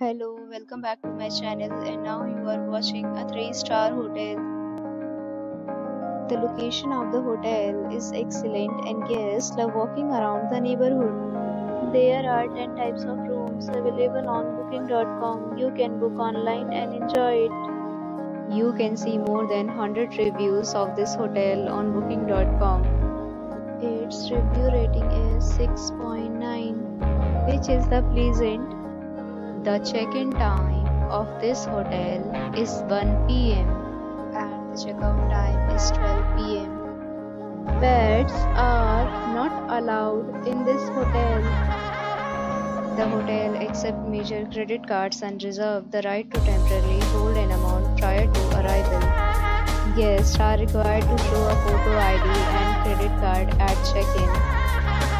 Hello, welcome back to my channel, and now you are watching a 3-star hotel. The location of the hotel is excellent and guests love walking around the neighborhood. There are 10 types of rooms available on booking.com. You can book online and enjoy it. You can see more than 100 reviews of this hotel on booking.com. Its review rating is 6.9, which is pleasant. The check-in time of this hotel is 1 p.m. and the check-out time is 12 p.m. Pets are not allowed in this hotel. The hotel accepts major credit cards and reserves the right to temporarily hold an amount prior to arrival. Guests are required to show a photo ID and credit card at check-in.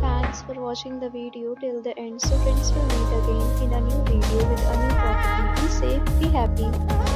Thanks for watching the video till the end. So friends, will meet again in a new video with a new property. Be safe, be happy.